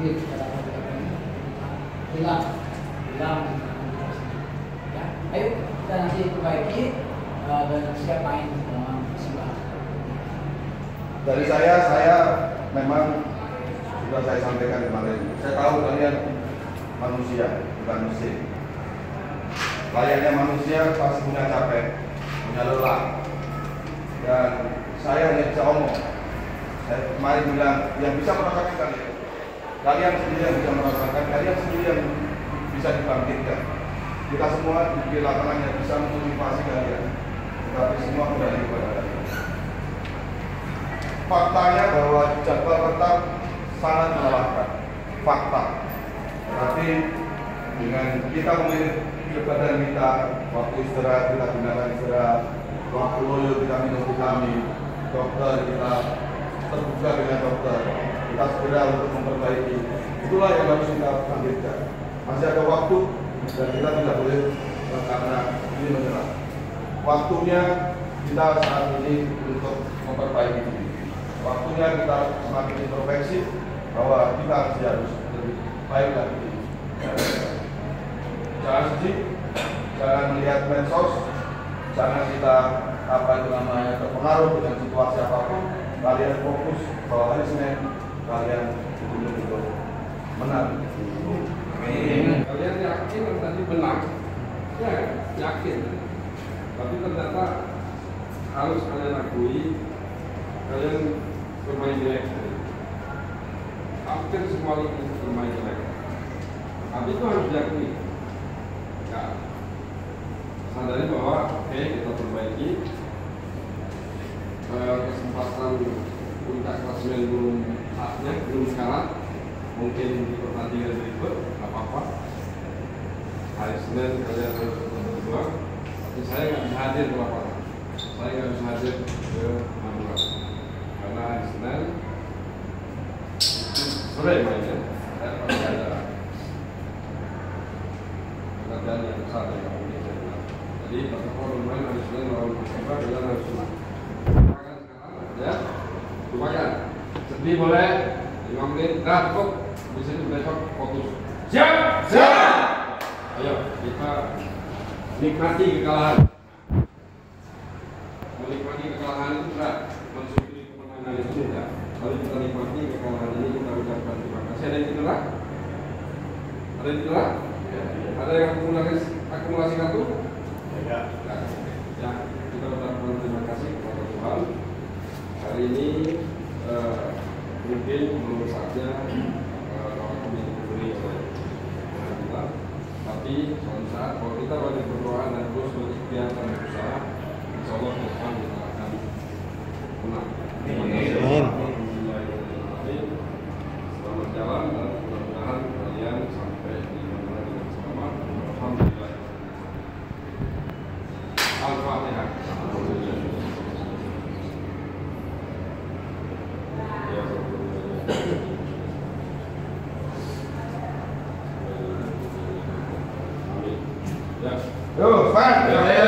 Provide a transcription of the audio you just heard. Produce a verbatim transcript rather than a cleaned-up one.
hilang hilang ya. Ayo kita nanti perbaiki uh, dan siap main dalam persiapan. Dari saya, saya memang sudah saya sampaikan kemarin, saya tahu kalian manusia bukan mesin. Layaknya manusia pasti punya capek, punya lelah, dan saya hanya bisa omong. Saya kemarin bilang yang bisa merasakan kalian, kalian sendiri yang bisa merasakan, kalian sendiri yang bisa dibangkitkan. Kita semua di lapangan yang bisa memotivasi kalian, tetapi semua kembali kepada kalian. Faktanya bahwa jadwal tetap sangat melelahkan, fakta. Tetapi dengan kita memilih keberadaan kita, waktu istirahat kita gunakan istirahat, waktu loyo kita minum vitamin, dokter kita terbuka dengan dokter, kita segera untuk memperbaiki. Itulah yang harus kita lanjutkan. Masih ada waktu dan kita tidak boleh karena ini menyerah. Waktunya kita saat ini untuk memperbaiki diri. Waktunya kita semakin introspeksi bahwa kita harus lebih baik lagi. Jangan sedih, jangan melihat medsos, jangan kita apa itu namanya terpengaruh dengan situasi apapun. Kalian fokus bahwa hari Senin kalian betul-betul menang. Amin. Kalian yakin yang tadi benar, ya yakin. Tapi ternyata harus kalian akui, kalian bermain jelek. Hampir semua itu bermain jelek. Tapi itu harus diakui. Ya, sadari bahwa oke okay, kita perbaiki. Kesempatan puncak klasemen belum saatnya, belum sekarang. Mungkin di pertandingan berikut, nggak apa-apa. Hari Senin kalian harus berjuang. Tapi saya nggak bisa hadir ke lapangan. Saya nggak bisa hadir ke Madura karena hari Senin sore mainnya. Saya pasti ada pekerjaan yang besar dari Indonesia. Jadi protokol bermain hari Senin lawan Persebaya kalian harus senang. Lupakan, sedih boleh, lima menit, nah kok bisa besok fokus. Siap! Siap! Ayo, kita nikmati kekalahan. Menikmati kekalahan itu tidak, mensyukuri kemenangan itu tidak. Lalu kita nikmati kekalahan ini, kita ucapkan terima kasih. Ada yang cedera? Ada yang cedera? Ada yang akumulasi, akumulasi kartu? Tidak. Ya, kita ucapkan terima kasih kepada Tuhan. Hari ini uh, mungkin belum saatnya kalau kami diberi oleh kita, tapi suatu saat kalau kita banyak berdoa dan terus berikhtiar dan berusaha, insya Allah ke depan kita akan menang. Terima kasih. Selamat jalan dan mudah-mudahan kalian sampai di mana dengan selamat. Alhamdulillah. Al-Fatihah. Yo, fine.